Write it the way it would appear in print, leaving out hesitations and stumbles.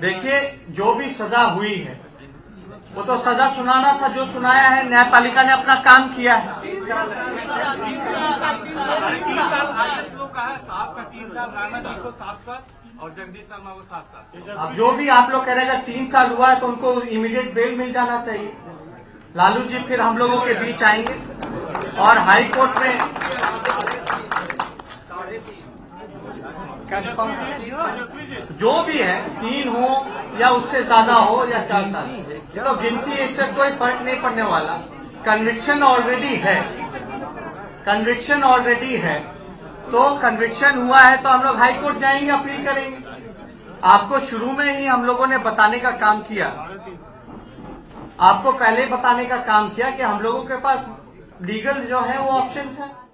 देखिए, जो भी सजा हुई है वो तो सजा सुनाना था, जो सुनाया है। न्यायपालिका ने अपना काम किया है। अब जो भी आप लोग कह रहे हैं 3 साल हुआ है तो उनको इमीडिएट बेल मिल जाना चाहिए। लालू जी फिर हम लोगों के बीच आएंगे और हाई कोर्ट में जो भी है 3 हो या उससे ज्यादा हो या 4 साल, तो गिनती इससे कोई फर्क नहीं पड़ने वाला। कन्विक्शन ऑलरेडी है तो कन्विक्शन हुआ है तो हम लोग हाई कोर्ट जाएंगे, अपील करेंगे। आपको शुरू में ही हम लोगों ने बताने का काम किया, आपको पहले बताने का काम किया कि हम लोगों के पास लीगल जो है वो ऑप्शंस है।